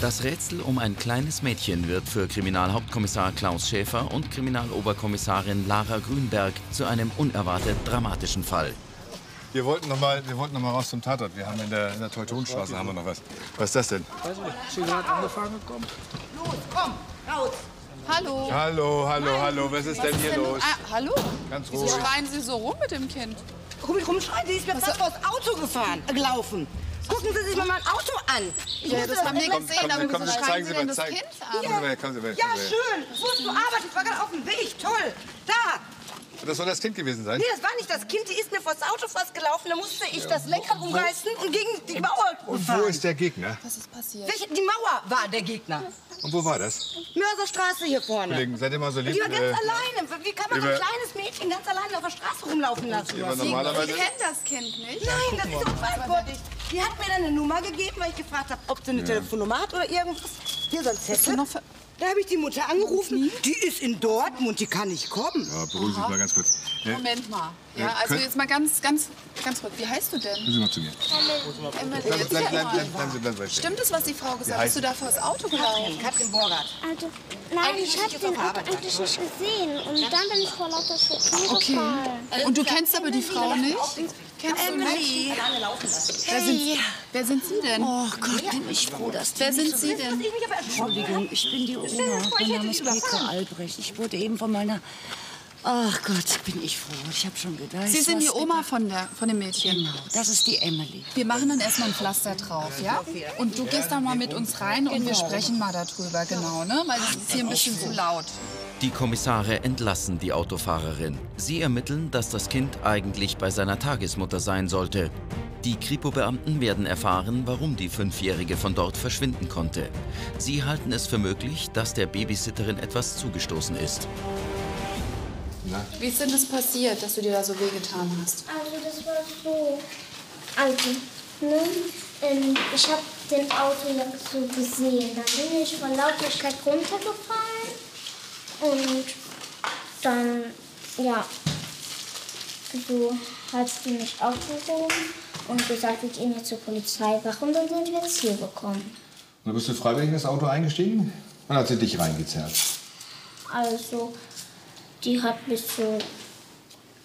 Das Rätsel um ein kleines Mädchen wird für Kriminalhauptkommissar Klaus Schäfer und Kriminaloberkommissarin Lara Grünberg zu einem unerwartet dramatischen Fall. Wir wollten noch mal raus zum Tatort. Wir haben in der Teutonstraße haben wir noch was. Was ist das denn? Weiß nicht. Sie gerade angefangen, komm. Los, komm, raus. Hallo. Hallo, hallo, nein, hallo. Was ist denn hier los? Ah, hallo. Ganz ruhig. Wieso schreien Sie so rum mit dem Kind? Rumschreien, sie ist mir fast vors Auto gelaufen. Gucken Sie sich mal mein Auto an. Zeigen Sie mal. Ja, schön. Wozu du arbeitest, war gerade auf dem Weg. Toll. Da. Das soll das Kind gewesen sein? Nee, das war nicht das Kind. Die ist mir vors Auto fast gelaufen. Da musste ich das Lenkrad umreißen und gegen die Mauer fahren. Und wo ist der Gegner? Was ist passiert? Die Mauer war der Gegner. Und wo war das? Mörserstraße hier vorne. Kollegen, seid ihr mal so lieb? Die war ganz alleine. Wie kann man ein kleines Mädchen ganz alleine auf der Straße rumlaufen lassen? Ich kenne das Kind nicht. Nein, das ist unverantwortlich. Die hat mir dann eine Nummer gegeben, weil ich gefragt habe, ob sie eine Telefonnummer hat oder irgendwas. Hier so ein Zettel. Da habe ich die Mutter angerufen. Die ist in Dortmund, die kann nicht kommen. Ja, beruhigen Sie mal ganz kurz. Moment mal. Ja, also jetzt mal ganz kurz. Wie heißt du denn? Kommen Sie mal zu mir. Emily. Stimmt es, was die Frau gesagt hat? Bist du da vor das Auto gelaufen? Katrin Borgert. Also, nein, ich habe den Auto eigentlich nicht gesehen. Und dann bin ich vor lauter Schritt umgefallen. Und du kennst aber die Frau nicht? Kennst du Emily? Wer sind Sie denn? Oh Gott, bin ich froh, dass die... Wer sind Sie denn? Entschuldigung, ich bin die Oma. Mein Name ist Beke Albrecht. Ich wurde eben von meiner... Ach Gott, bin ich froh. Ich habe schon gedacht. Sie sind die Oma von dem Mädchen. Genau, das ist die Emily. Wir machen dann erstmal ein Pflaster drauf, ja? Und du gehst dann mal mit uns rein und wir sprechen mal darüber, genau, ne? Weil es ist hier ein bisschen zu laut. Die Kommissare entlassen die Autofahrerin. Sie ermitteln, dass das Kind eigentlich bei seiner Tagesmutter sein sollte. Die Kripo-Beamten werden erfahren, warum die Fünfjährige von dort verschwinden konnte. Sie halten es für möglich, dass der Babysitterin etwas zugestoßen ist. Na? Wie ist denn das passiert, dass du dir da so wehgetan hast? Also das war so, ich habe den Autolack so gesehen. Dann bin ich von Lautigkeit runtergefallen und dann, ja, so hat sie mich aufgehoben und gesagt, ich gehe jetzt zur Polizei. Warum dann sind wir jetzt hier gekommen? Und bist du freiwillig in das Auto eingestiegen oder hat sie dich reingezerrt? Also... Die hat mich so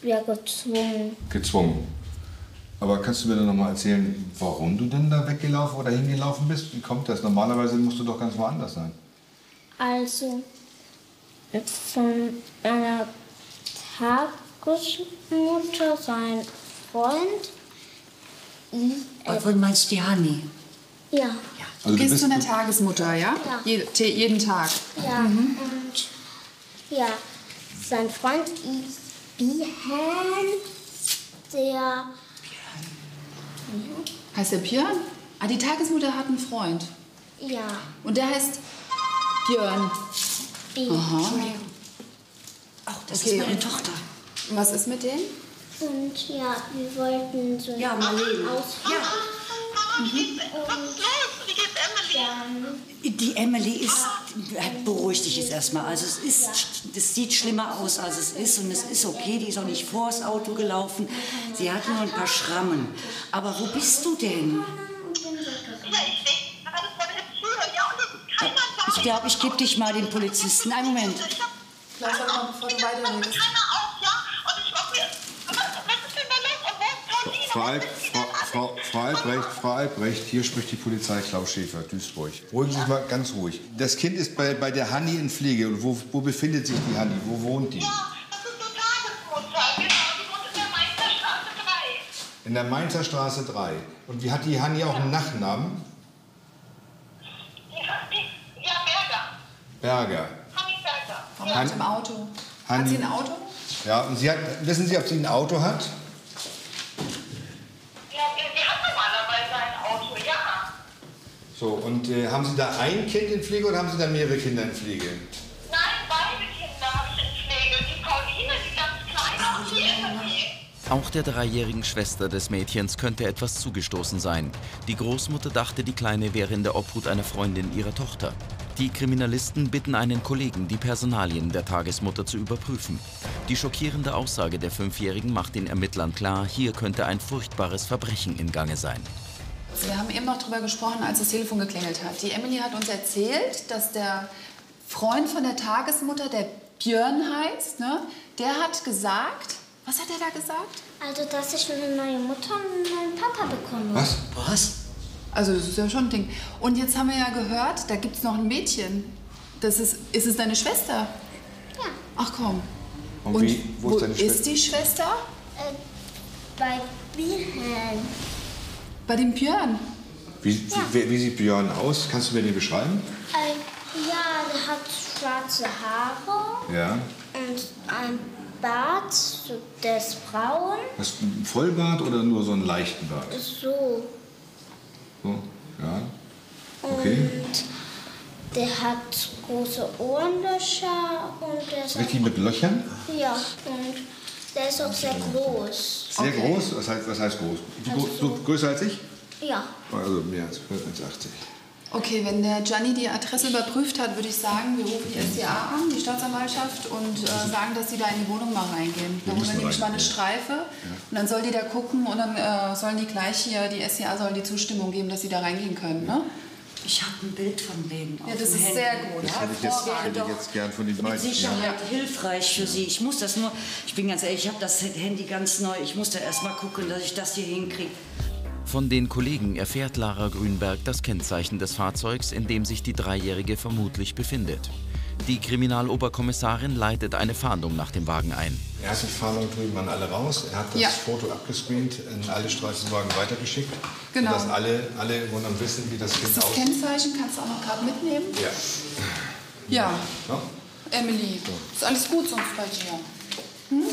gezwungen. Gezwungen. Aber kannst du mir dann noch mal erzählen, warum du denn da weggelaufen oder hingelaufen bist? Wie kommt das? Normalerweise musst du doch ganz woanders sein. Also, von einer Tagesmutter, sein Freund. Wovon meinst du die Hanni? Ja. Also du gehst zu einer Tagesmutter, ja? Ja. Jeden Tag? Ja. Mhm. Und ja. Sein Freund ist Björn, der... Björn. Heißt der Björn? Ah, die Tagesmutter hat einen Freund. Ja. Und der heißt Björn. Björn. Aha. Oh, das ist meine Tochter. Und was ist mit denen? Und ja, wir wollten so... Ja, Marlene. Ja. Mhm. Die Emily ist, beruhigt dich jetzt erstmal. Also es ist, das sieht schlimmer aus, als es ist. Und es ist okay, die ist auch nicht vors Auto gelaufen. Sie hat nur ein paar Schrammen. Aber wo bist du denn? Ich glaube, ich gebe dich mal den Polizisten. Einen Moment. Klaus, sag mal, bevor du weiterredest. Frau Albrecht, hier spricht die Polizei, Klaus Schäfer, Duisburg. Ruhig, mal ganz ruhig. Das Kind ist bei der Hanni in Pflege. Und wo befindet sich die Hanni? Wo wohnt die? Ja, das ist eine Tagesmutter. Genau, die wohnt in der Mainzer Straße 3. In der Mainzer Straße 3. Und hat die Hanni auch einen Nachnamen? Ja, Berger. Hanni Berger. Hanni im Auto. Hat sie ein Auto? Ja, und sie hat, wissen Sie, ob sie ein Auto hat? So, und haben Sie da ein Kind in Pflege oder haben Sie da mehrere Kinder in Pflege? Nein, beide Kinder habe ich in Pflege. Die Pauline, die ganz kleine, und die Emily. Auch der 3-jährigen Schwester des Mädchens könnte etwas zugestoßen sein. Die Großmutter dachte, die Kleine wäre in der Obhut einer Freundin ihrer Tochter. Die Kriminalisten bitten einen Kollegen, die Personalien der Tagesmutter zu überprüfen. Die schockierende Aussage der 5-Jährigen macht den Ermittlern klar, hier könnte ein furchtbares Verbrechen in Gange sein. Wir haben eben noch darüber gesprochen, als das Telefon geklingelt hat. Die Emily hat uns erzählt, dass der Freund von der Tagesmutter, der Björn heißt, ne, der hat gesagt, was hat er da gesagt? Also, dass ich eine neue Mutter und einen neuen Papa bekomme. Was? Was? Also, das ist ja schon ein Ding. Und jetzt haben wir ja gehört, da gibt es noch ein Mädchen. Das ist es deine Schwester? Ja. Ach komm. Und wo ist deine Schwester? Ist die Schwester? Bei Björn. Bei dem Björn? Wie sieht Björn aus? Kannst du mir den beschreiben? Ja, der hat schwarze Haare. Ja. Und ein Bart, so, der ist braun. Hast du einen Vollbart oder nur so einen leichten Bart? So. So, ja. Okay. Und der hat große Ohrenlöcher und der ist... Richtig mit Löchern? Ja. Und der ist auch sehr groß. Sehr groß? Was heißt groß? Also so größer als ich? Ja. Also mehr als 1,80. Okay, wenn der Gianni die Adresse überprüft hat, würde ich sagen, wir rufen die SDA an, die Staatsanwaltschaft, und sagen, dass sie da in die Wohnung mal reingehen. Da holen wir nämlich mal eine Streife, und dann soll die da gucken, und dann sollen die gleich hier, die SDA soll die Zustimmung geben, dass sie da reingehen können, ne? Ich habe ein Bild von denen. Ja, das ist sehr gut. Das hätte ich jetzt gern von den beiden. Mit Sicherheit hilfreich für Sie. Ich muss das nur, ich bin ganz ehrlich, ich habe das Handy ganz neu. Ich muss da erst mal gucken, dass ich das hier hinkriege. Von den Kollegen erfährt Lara Grünberg das Kennzeichen des Fahrzeugs, in dem sich die Dreijährige vermutlich befindet. Die Kriminaloberkommissarin leitet eine Fahndung nach dem Wagen ein. Erste Fahndung drüben an alle raus. Er hat das Foto abgescreent, in alle Streifenwagen weitergeschickt. Genau. Dass alle im Grunde wissen, wie das Kind aussieht. Das Kennzeichen kannst du auch noch gerade mitnehmen. Ja. Ja. Ja. Emily, ist alles gut sonst bei dir? Hm?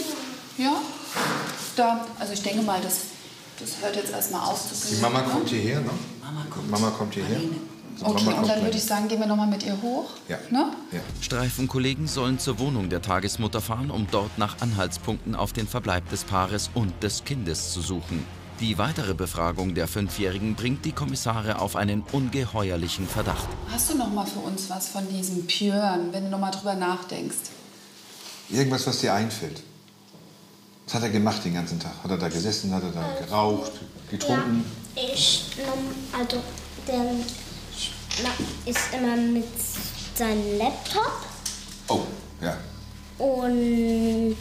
Ja? Da, also ich denke mal, das hört jetzt erstmal auf. Die Mama kommt hierher, ne? Mama kommt hierher. Okay, und dann würde ich sagen, gehen wir nochmal mit ihr hoch. Ja. Ne? Ja. Streifenkollegen sollen zur Wohnung der Tagesmutter fahren, um dort nach Anhaltspunkten auf den Verbleib des Paares und des Kindes zu suchen. Die weitere Befragung der Fünfjährigen bringt die Kommissare auf einen ungeheuerlichen Verdacht. Hast du noch mal für uns was von diesem Björn, wenn du noch mal drüber nachdenkst? Irgendwas, was dir einfällt. Was hat er gemacht den ganzen Tag? Hat er da gesessen, hat er da geraucht, getrunken? Ja, der ist immer mit seinem Laptop. Oh, ja. Und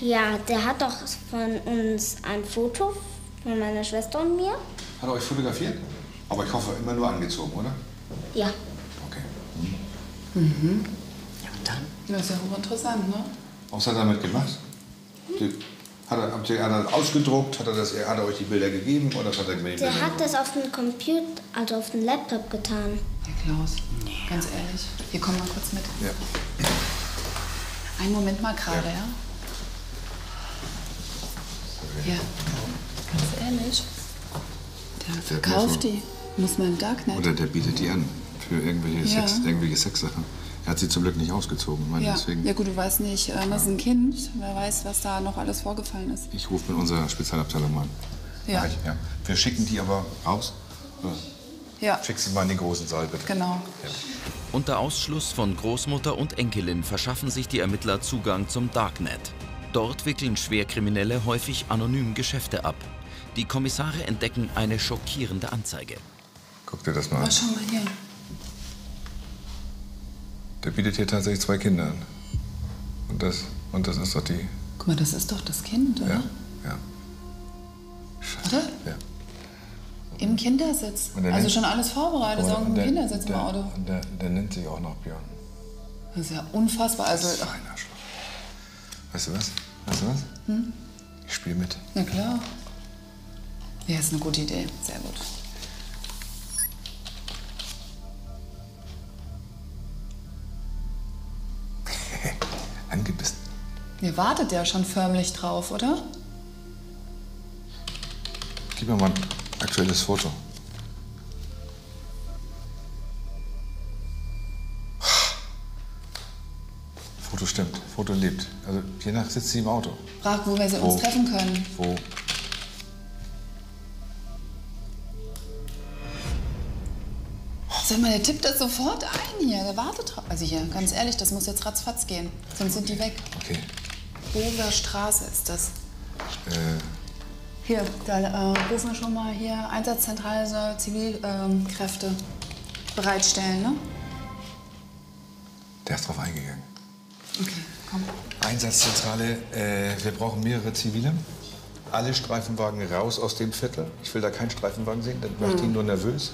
ja, der hat doch von uns ein Foto von meiner Schwester und mir. Hat er euch fotografiert? Aber ich hoffe, immer nur angezogen, oder? Ja. Okay. Mhm. Mhm. Ja, und dann? Das ist ja hochinteressant, ne? Was hat er damit gemacht? Hat er ausgedruckt? Hat er euch die Bilder gegeben? Oder hat er mir die Bilder hat das auf dem Computer, also auf dem Laptop getan. Herr Klaus, ganz ehrlich. Hier, komm mal kurz mit. Ja. Einen Moment mal gerade, ja? Ja. Ganz ehrlich. Der verkauft die. Muss man im Darknet. Oder der bietet die an für irgendwelche Sexsachen. Er hat sie zum Glück nicht ausgezogen. Ich meine, deswegen. Ja gut, du weißt nicht, das ist ein Kind. Wer weiß, was da noch alles vorgefallen ist. Ich rufe mit unserer Spezialabteilung an. Ja. Ja. Wir schicken die aber raus. Ja. Schick sie mal in den großen Saal, bitte. Genau. Ja. Unter Ausschluss von Großmutter und Enkelin verschaffen sich die Ermittler Zugang zum Darknet. Dort wickeln Schwerkriminelle häufig anonym Geschäfte ab. Die Kommissare entdecken eine schockierende Anzeige. Guck dir das mal an. Oh, schau mal hier. Der bietet hier tatsächlich 2 Kinder an. Und das ist doch die... Guck mal, das ist doch das Kind, oder? Ja. Scheiße. Oder? Ja. Im Kindersitz. Also schon alles vorbereitet, sagen im Kindersitz im Auto. Der nennt sich auch noch Björn. Das ist ja unfassbar. Also das ist ein Arschloch. Weißt du was? Hm? Ich spiele mit. Na klar. Ja, ist eine gute Idee. Sehr gut. Angebissen. Ihr wartet ja schon förmlich drauf, oder? Gib mir mal ein aktuelles Foto. Foto stimmt, Foto lebt. Also je nach sitzt sie im Auto. Frag, wo wir sie uns treffen können. Wo? Sag mal, der tippt das sofort ein hier, der wartet drauf. Also hier, ganz ehrlich, das muss jetzt ratzfatz gehen, sonst sind die weg. Okay. Oberstraße ist das. Hier, da rufen wir schon mal hier Einsatzzentrale soll Zivilkräfte bereitstellen, ne? Der ist drauf eingegangen. Okay, komm. Einsatzzentrale, wir brauchen mehrere Zivile. Alle Streifenwagen raus aus dem Viertel. Ich will da keinen Streifenwagen sehen, dann macht ihn nur nervös.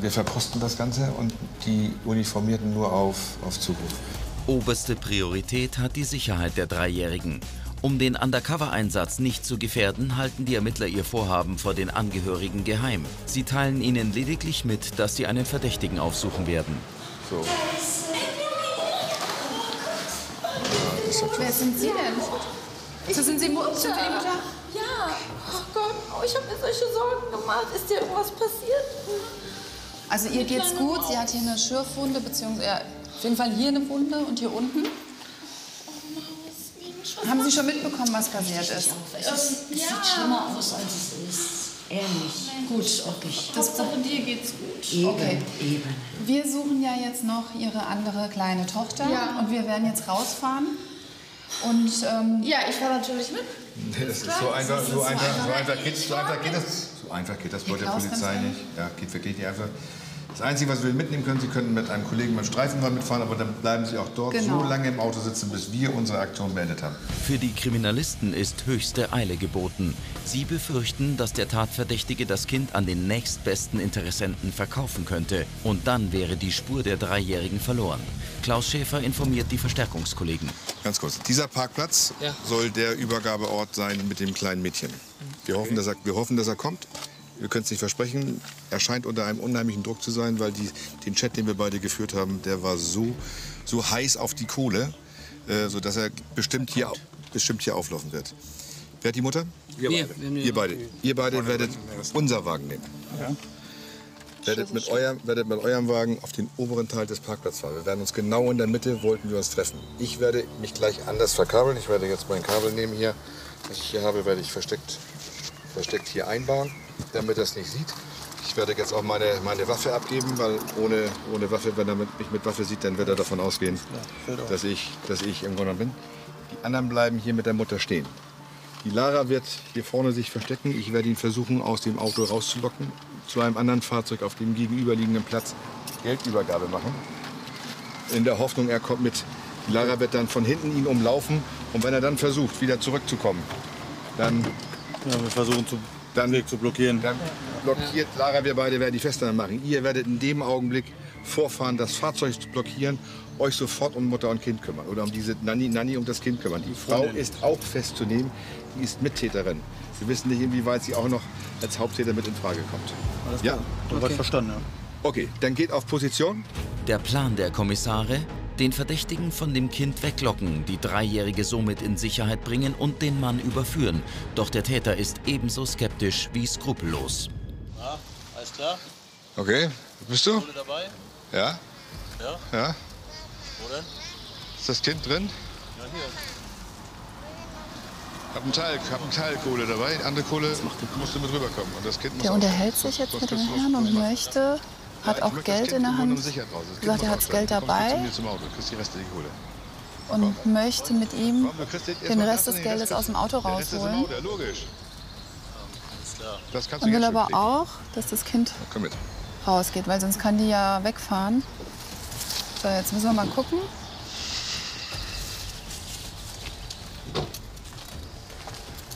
Wir verposten das Ganze und die Uniformierten nur auf Zuruf. Oberste Priorität hat die Sicherheit der Dreijährigen. Um den Undercover-Einsatz nicht zu gefährden, halten die Ermittler ihr Vorhaben vor den Angehörigen geheim. Sie teilen ihnen lediglich mit, dass sie einen Verdächtigen aufsuchen werden. So. Wer sind Sie denn? Sind Sie die Mutter? Ja. Oh Gott, oh, ich habe mir solche Sorgen gemacht. Ist dir irgendwas passiert? Also ihr geht's gut. Sie hat hier eine Schürfwunde, beziehungsweise auf jeden Fall hier eine Wunde und hier unten. Haben Sie schon mitbekommen, was passiert ist? Es sieht schlimmer aus, als es ist. Ehrlich. Gut, okay. Hauptsache dir geht's gut. Eben, okay. Eben. Wir suchen ja jetzt noch Ihre andere kleine Tochter. Ja. Und wir werden jetzt rausfahren. Und, ja, ich fahre natürlich mit. Nee, das ist so einfach, so einfach geht das bei der Polizei nicht. Ja, geht wirklich nicht einfach. Das Einzige, was wir mitnehmen können, Sie können mit einem Kollegen beim Streifenwagen mitfahren, aber dann bleiben Sie auch dort so lange im Auto sitzen, bis wir unsere Aktion beendet haben. Für die Kriminalisten ist höchste Eile geboten. Sie befürchten, dass der Tatverdächtige das Kind an den nächstbesten Interessenten verkaufen könnte. Und dann wäre die Spur der Dreijährigen verloren. Klaus Schäfer informiert die Verstärkungskollegen. Ganz kurz, dieser Parkplatz soll der Übergabeort sein mit dem kleinen Mädchen. Wir hoffen, dass er kommt. Wir können es nicht versprechen. Er scheint unter einem unheimlichen Druck zu sein, weil den Chat, den wir beide geführt haben, der war so heiß auf die Kohle, sodass er bestimmt hier auflaufen wird. Wer hat die Mutter? Ihr beide werdet unser Wagen nehmen. Ja. Werdet mit eurem Wagen auf den oberen Teil des Parkplatzes fahren. Wir werden uns genau in der Mitte, wollten wir uns treffen. Ich werde mich gleich anders verkabeln. Ich werde jetzt mein Kabel nehmen hier. Das ich hier habe, werde ich versteckt hier einbauen, damit er es nicht sieht. Ich werde jetzt auch meine Waffe abgeben, weil ohne Waffe, wenn er mich mit Waffe sieht, dann wird er davon ausgehen, dass ich im Grunde bin. Die anderen bleiben hier mit der Mutter stehen. Die Lara wird hier vorne sich verstecken. Ich werde ihn versuchen, aus dem Auto rauszulocken, zu einem anderen Fahrzeug auf dem gegenüberliegenden Platz Geldübergabe machen. In der Hoffnung, er kommt mit. Die Lara wird dann von hinten ihn umlaufen. Und wenn er dann versucht, wieder zurückzukommen, dann... Ja, wir versuchen, den Weg zu blockieren. Dann blockiert Lara, wir beide werden die Festnahme machen. Ihr werdet in dem Augenblick vorfahren, das Fahrzeug zu blockieren, euch sofort um Mutter und Kind kümmern. Oder um diese Nanni um das Kind kümmern. Die Frau ist auch festzunehmen, die ist Mittäterin. Wir wissen nicht, inwieweit sie auch noch als Haupttäter mit in Frage kommt. Alles klar. Ja? Okay. Verstanden, ja. Okay, dann geht auf Position. Der Plan der Kommissare? Den Verdächtigen von dem Kind weglocken, die Dreijährige somit in Sicherheit bringen und den Mann überführen. Doch der Täter ist ebenso skeptisch wie skrupellos. Ja, alles klar. Okay, bist du? Dabei? Ja. Ja? Ja. Wo denn? Ist das Kind drin? Ja, hier. Hab einen Teil Kohle dabei, andere Kohle musst du mit rüberkommen. Und das Kind muss unterhält sich jetzt mit dem Herrn und möchte... Hat auch Geld in der Hand. Sagt, er hat das Geld dabei. Und möchte mit ihm den Rest des Geldes aus dem Auto rausholen. Und will aber auch, dass das Kind rausgeht, weil sonst kann die ja wegfahren. So, jetzt müssen wir mal gucken.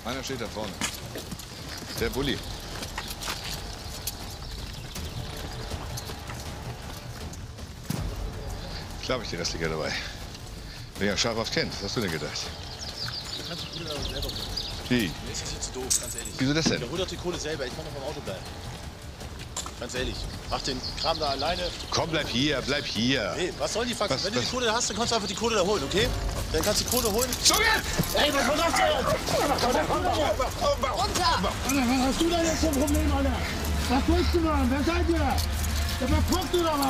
Einer steht da vorne. Der Bulli. Klar habe ich die restliche dabei. Bin ja scharf aufs Kind. Was hast du denn gedacht? Du kannst die Kohle aber selber machen. Wie? Das ist jetzt doof, ganz ehrlich. Wieso das denn? Ich hol doch die Kohle selber. Ich kann doch beim Auto bleiben. Ganz ehrlich. Mach den Kram da alleine. Komm, bleib hier. Nee, was soll die Faxen? Wenn du die Kohle hast, dann kannst du einfach die Kohle da holen, okay? Dann kannst du die Kohle holen. Junge! Ey, was soll das denn? Runter! Was hast du denn jetzt für ein Problem, Alter? Was willst du machen? Wer seid ihr?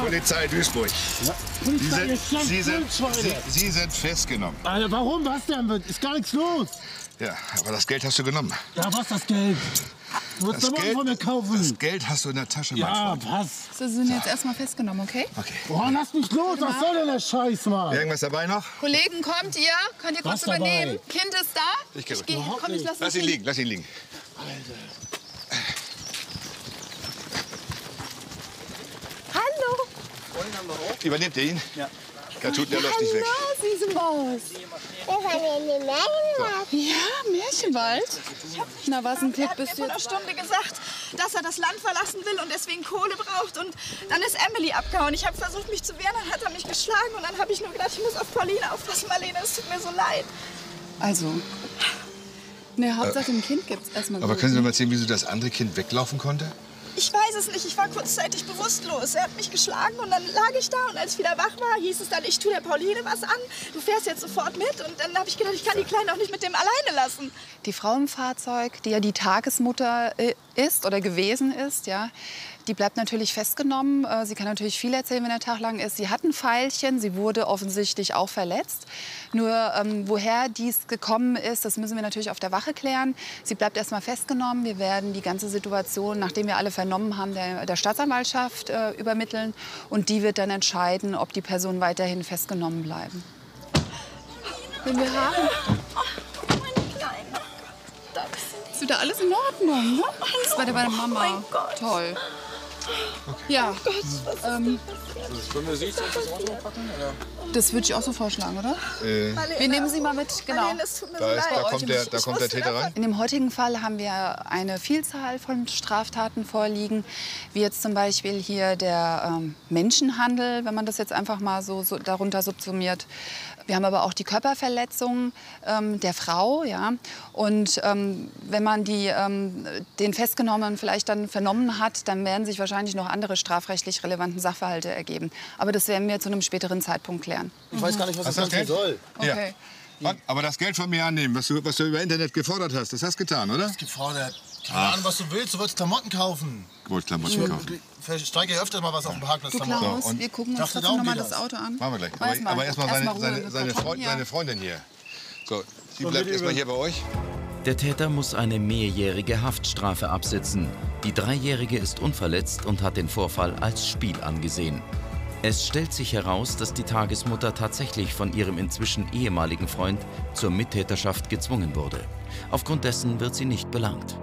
Polizei Duisburg. Ja. Sie sind festgenommen. Alter, warum? Was denn? Ist gar nichts los. Ja, aber das Geld hast du genommen. Ja, was das Geld? Das Geld, von mir kaufen. Das Geld hast du in der Tasche, ja, was? So, Sie sind jetzt erstmal festgenommen, okay? Okay. Boah, lass mich los, was soll denn der Scheiß, Mann? Irgendwas dabei noch? Kollegen, kommt ihr? Könnt ihr kurz übernehmen? Dabei? Kind ist da? Ich gehe. Komm, ich lass ihn liegen, lass ihn liegen. Alter. Hallo. Übernimmt ihr ihn? Ja. Da tut der Loch nicht weg. Hallo, Süße Maus. Das haben wir in den Märchenwald. Ja, Märchenwald. Na, was ein Glück bist du. Er hat mir vor einer Stunde gesagt, dass er das Land verlassen will und deswegen Kohle braucht. Und dann ist Emily abgehauen. Ich habe versucht, mich zu wehren, dann hat er mich geschlagen. Und dann habe ich nur gedacht, ich muss auf Pauline aufpassen, Marlene. Es tut mir so leid. Also, ne, Hauptsache dem Kind gibt's erstmal. Aber können Sie mir erzählen, wieso das andere Kind weglaufen konnte? Ich weiß es nicht. Ich war kurzzeitig bewusstlos. Er hat mich geschlagen und dann lag ich da. Und als ich wieder wach war, hieß es dann, ich tue der Pauline was an. Du fährst jetzt sofort mit. Und dann habe ich gedacht, ich kann die Kleine auch nicht mit dem alleine lassen. Die Frau im Fahrzeug, die ja die Tagesmutter ist oder gewesen ist, ja, die bleibt natürlich festgenommen. Sie kann natürlich viel erzählen, wenn der Tag lang ist. Sie hat ein Pfeilchen, sie wurde offensichtlich auch verletzt. Nur woher dies gekommen ist, das müssen wir natürlich auf der Wache klären. Sie bleibt erstmal festgenommen. Wir werden die ganze Situation, nachdem wir alle vernommen haben, der Staatsanwaltschaft übermitteln. Und die wird dann entscheiden, ob die Personen weiterhin festgenommen bleiben. Wenn wir haben. Oh, meine Kleine. Ist wieder alles in Ordnung, ne? Das war bei der Mama. Oh toll. Okay. Ja. Oh Gott, was ist das würde ich auch so vorschlagen, oder? Marlene, wir nehmen Sie mal mit. Genau. Marlene, es tut mir leid. Da kommt der Täter rein. In dem heutigen Fall haben wir eine Vielzahl von Straftaten vorliegen. Wie jetzt zum Beispiel hier der Menschenhandel, wenn man das jetzt einfach mal so darunter subsumiert. Wir haben aber auch die Körperverletzung der Frau. Ja? Und wenn man den Festgenommenen vielleicht dann vernommen hat, dann werden sich wahrscheinlich noch andere strafrechtlich relevanten Sachverhalte ergeben. Aber das werden wir zu einem späteren Zeitpunkt klären. Ich weiß gar nicht, was das Ganze soll. Okay. Ja. Aber das Geld von mir annehmen, was du über Internet gefordert hast, das hast du getan, oder? Das gefordert. Keine Ahnung, was du willst. Du wolltest Klamotten kaufen. Ich wollte Klamotten kaufen. Ich steige öfter mal was auf dem Parkplatz. Du, Klaus, wir gucken uns noch mal das Auto an. Machen wir gleich. Aber erstmal seine Freundin hier. So, die bleibt erstmal hier bei euch. Der Täter muss eine mehrjährige Haftstrafe absitzen. Die Dreijährige ist unverletzt und hat den Vorfall als Spiel angesehen. Es stellt sich heraus, dass die Tagesmutter tatsächlich von ihrem inzwischen ehemaligen Freund zur Mittäterschaft gezwungen wurde. Aufgrund dessen wird sie nicht belangt.